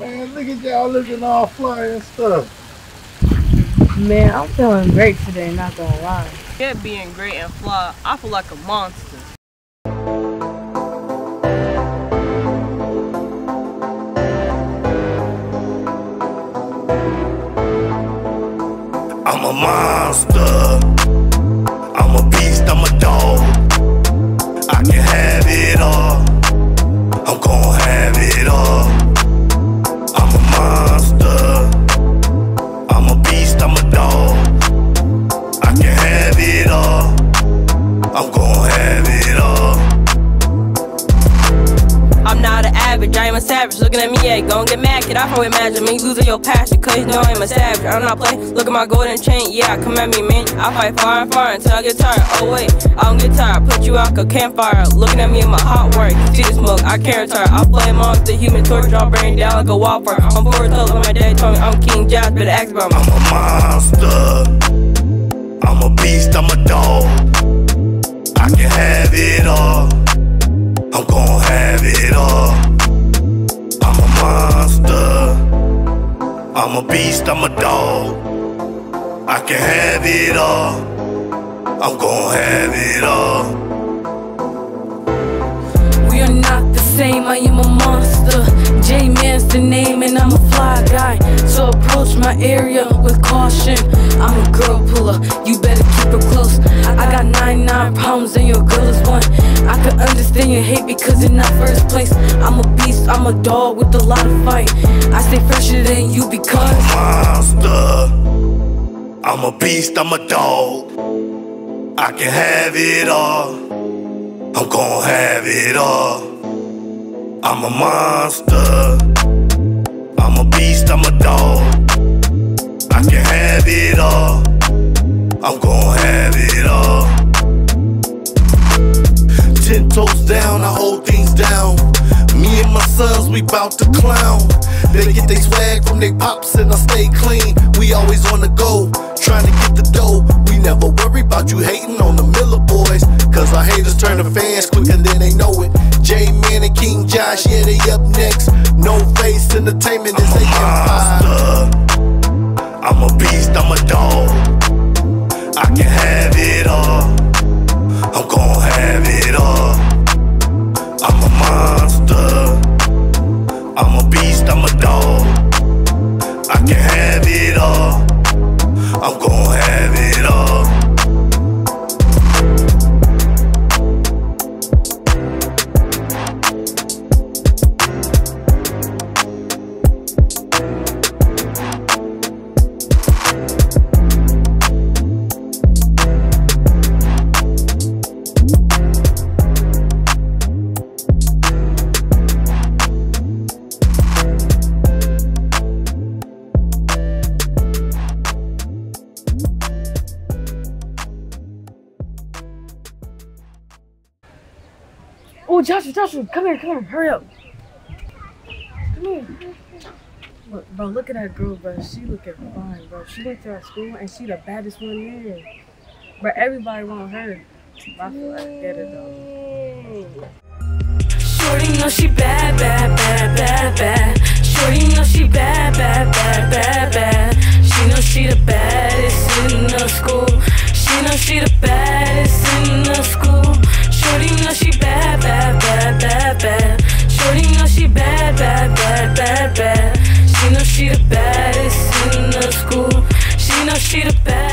Man, look at y'all looking all fly and stuff. Man, I'm feeling great today, not gonna lie. Yeah, being great and fly, I feel like a monster. I'm a monster. I'm a beast, I'm a dog. I can have it all. I'm gon' have it all. I'm a monster. I'm a beast, I'm a dog. I can have it all. I'm gon' have it all. I'm not an average, I am a savage. Looking at me, yeah, gon' get mad, kid. I probably imagine me losing your passion, cause you know I'm a savage. I'm not playing, look at my golden chain, yeah, come at me, man. I fight far and far until I get tired. Oh, wait, I don't get tired. Put you out a campfire. Looking at me in my hot work. See the smoke, I can't retire. I play amongst the human torch, I'll burn down like a wildfire. I'm bored, told my dad told me I'm King Josh, better ask about me. I'm a monster. I'm a beast, I'm a dog. I can have it all. I'm gon' have it all. I'm a monster. I'm a beast, I'm a dog. I can have it all. I'm gon' have it all. We are not the same, I am a monster. J-Man's the name and I'm a fly guy. So approach my area with caution. I'm a girl puller, you better keep her close. I got 99 problems and your girl is one. I can understand your hate because in that first place I'm a beast, I'm a dog with a lot of fight. I stay fresher than you because I'm a monster. I'm a beast, I'm a dog. I can have it all. I'm gon' have it all. I'm a monster. I'm a beast, I'm a dog. I can have it all. I'm gon' have it all. 10 toes down, I hold things down. Me and my sons, we bout to clown. They get their swag from their pops and I stay clean. We always on the go, trying to get the dough. We never worry about you hating on the Miller boys, cause our haters turn to fans quicker than they know it. J-Man and King Josh, yeah, they up next. No Face Entertainment is a empire. I'm a beast, I'm a dog. I can have it all. I'm gon' have it all. I'm a monster. I'm a beast, I'm a dog. I can have it all. I'm gon' have it all. Oh, Joshua, come here, hurry up. Come here. Look, bro, look at that girl, bro. She looking fine, bro. She went to our school and she the baddest one there. But everybody want her. I feel like better though. Shorty know she bad, bad, bad, bad, bad. Shorty know she bad, bad, bad, bad, bad. She know she the baddest in the school. She know she the baddest in the school. Shorty know she bad, bad, bad, bad, bad. Shorty know she bad, bad, bad, bad, bad. She know she the baddest in the school. She know she the baddest.